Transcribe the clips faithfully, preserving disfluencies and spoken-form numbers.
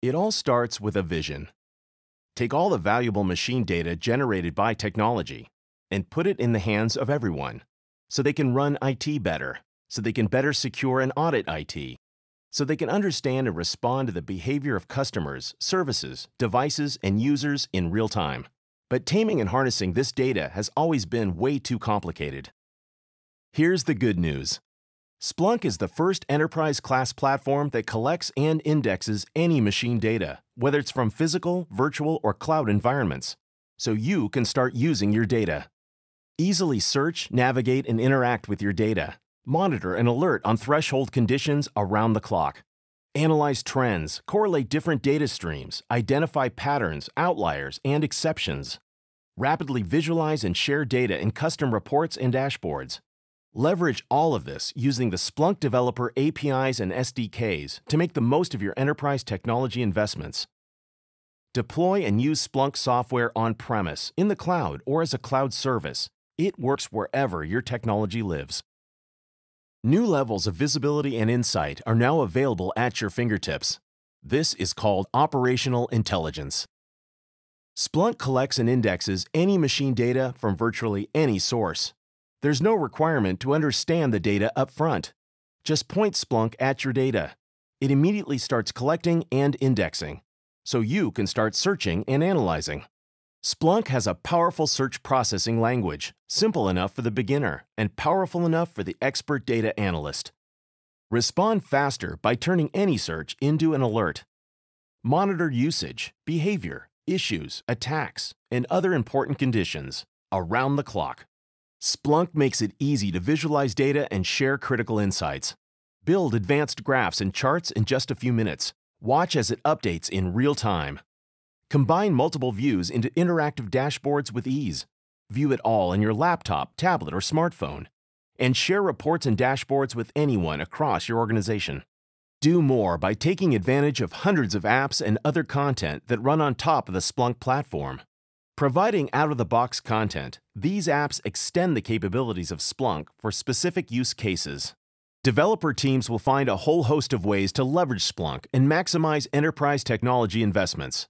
It all starts with a vision. Take all the valuable machine data generated by technology and put it in the hands of everyone, so they can run I T better, so they can better secure and audit I T, so they can understand and respond to the behavior of customers, services, devices, and users in real time. But taming and harnessing this data has always been way too complicated. Here's the good news. Splunk is the first enterprise-class platform that collects and indexes any machine data, whether it's from physical, virtual, or cloud environments, so you can start using your data. Easily search, navigate, and interact with your data. Monitor and alert on threshold conditions around the clock. Analyze trends, correlate different data streams, identify patterns, outliers, and exceptions. Rapidly visualize and share data in custom reports and dashboards. Leverage all of this using the Splunk Developer A P Is and S D Ks to make the most of your enterprise technology investments. Deploy and use Splunk software on-premise, in the cloud, or as a cloud service. It works wherever your technology lives. New levels of visibility and insight are now available at your fingertips. This is called operational intelligence. Splunk collects and indexes any machine data from virtually any source. There's no requirement to understand the data up front. Just point Splunk at your data. It immediately starts collecting and indexing, so you can start searching and analyzing. Splunk has a powerful search processing language, simple enough for the beginner and powerful enough for the expert data analyst. Respond faster by turning any search into an alert. Monitor usage, behavior, issues, attacks, and other important conditions around the clock. Splunk makes it easy to visualize data and share critical insights. Build advanced graphs and charts in just a few minutes. Watch as it updates in real time. Combine multiple views into interactive dashboards with ease. View it all on your laptop, tablet, or smartphone. And share reports and dashboards with anyone across your organization. Do more by taking advantage of hundreds of apps and other content that run on top of the Splunk platform. Providing out-of-the-box content, these apps extend the capabilities of Splunk for specific use cases. Developer teams will find a whole host of ways to leverage Splunk and maximize enterprise technology investments.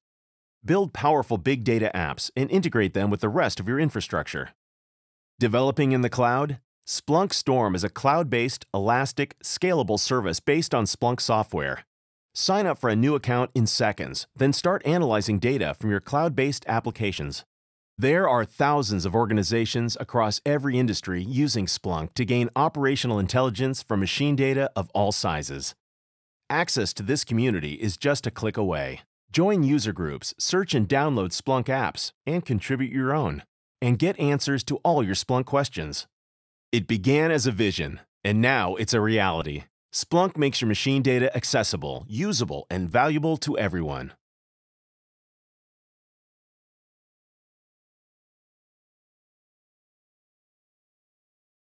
Build powerful big data apps and integrate them with the rest of your infrastructure. Developing in the cloud? Splunk Storm is a cloud-based, elastic, scalable service based on Splunk software. Sign up for a new account in seconds, then start analyzing data from your cloud-based applications. There are thousands of organizations across every industry using Splunk to gain operational intelligence from machine data of all sizes. Access to this community is just a click away. Join user groups, search and download Splunk apps, and contribute your own, and get answers to all your Splunk questions. It began as a vision, and now it's a reality. Splunk makes your machine data accessible, usable, and valuable to everyone.